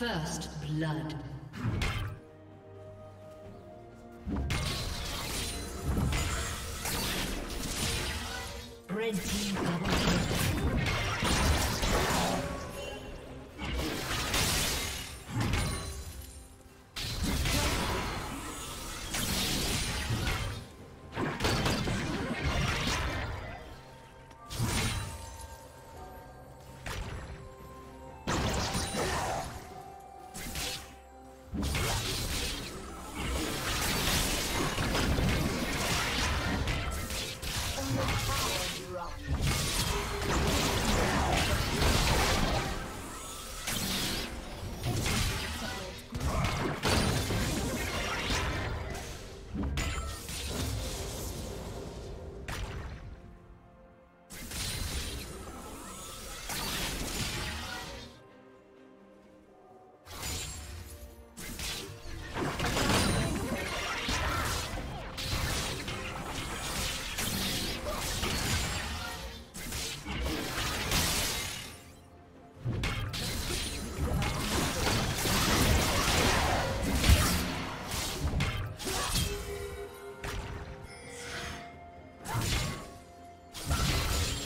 First blood. Red team double kill.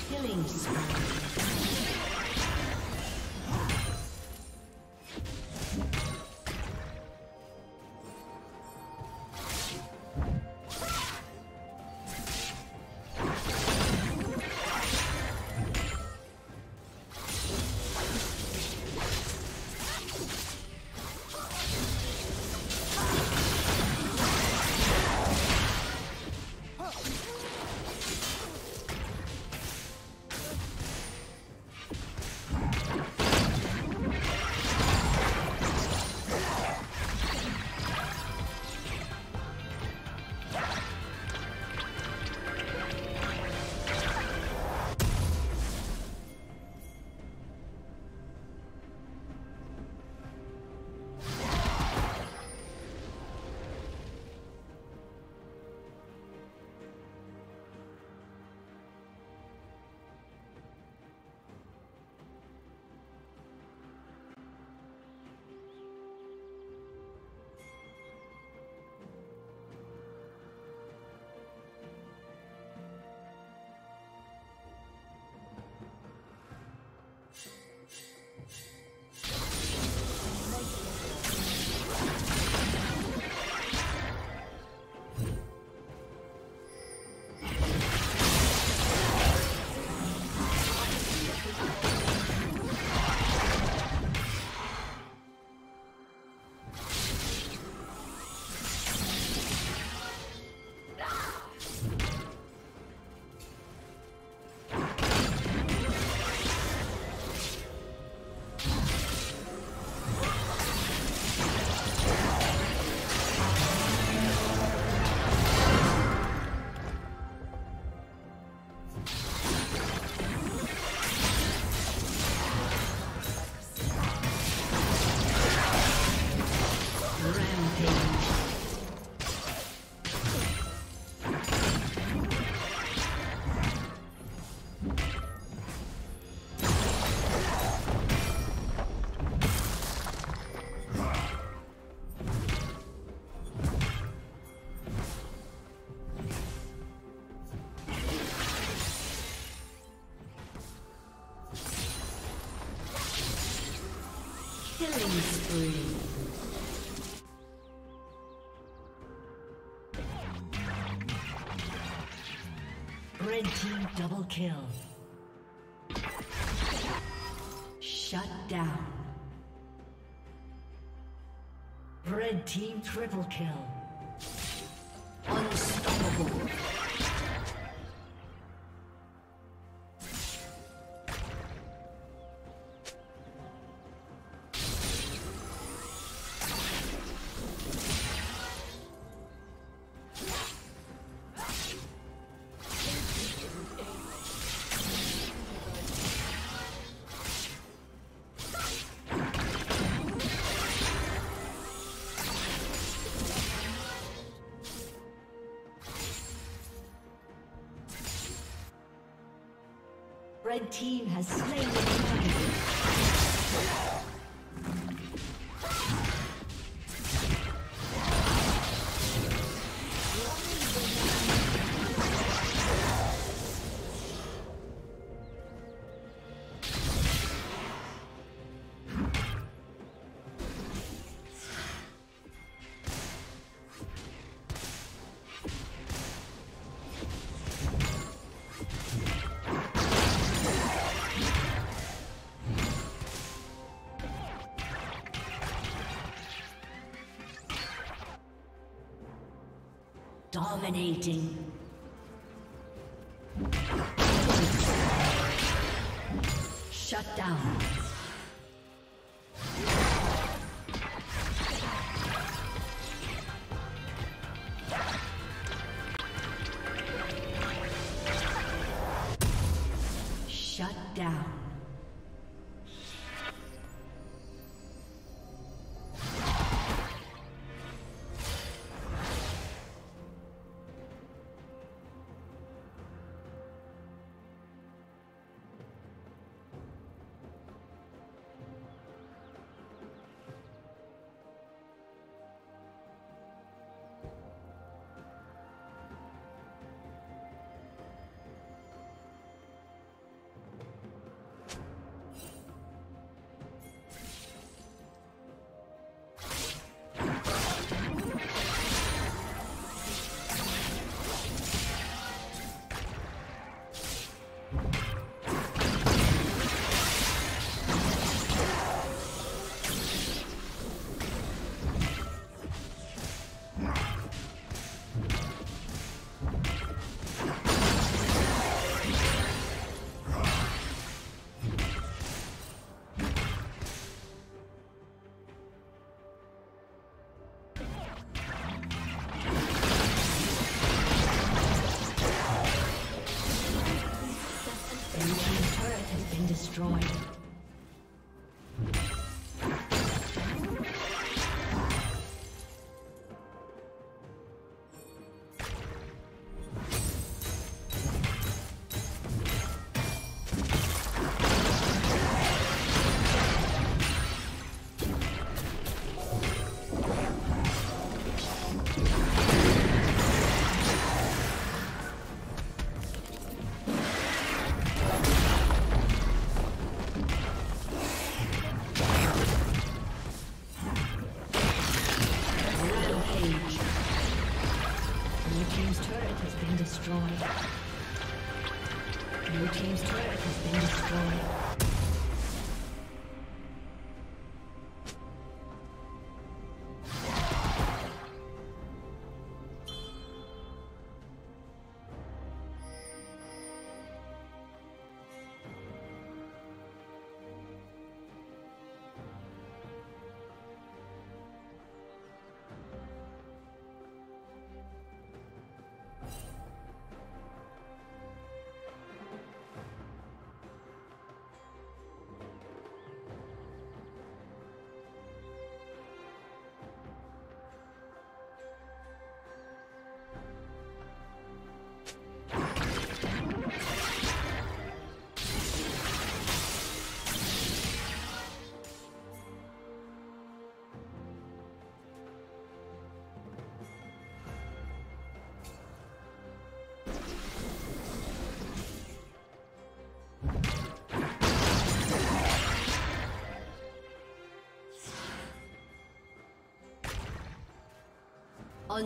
Killing spree. Red team double kill. Shut down. Red team triple kill. Unstoppable. Red team has slain the dragon. Dominating. Shut down. Shut down.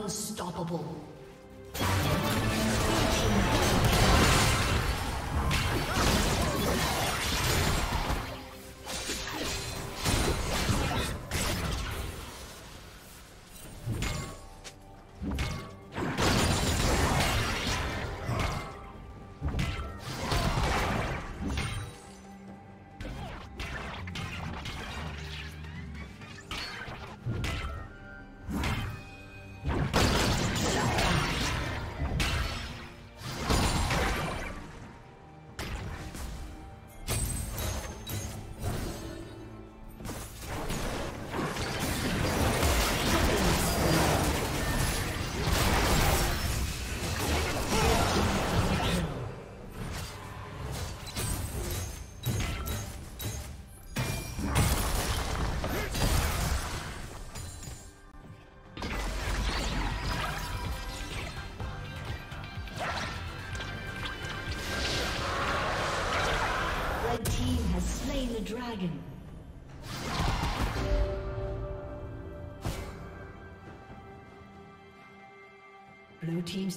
Unstoppable. Shut down. team has slain the dragon. Blue team's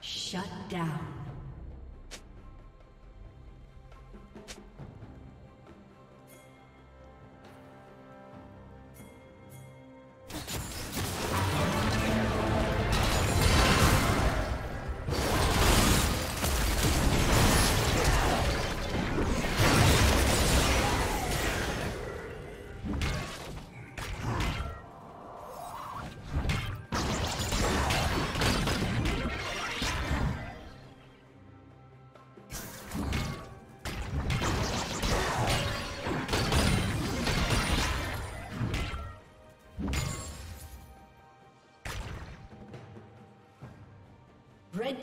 Shut down. Red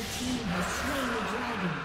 Red team has slain the dragon.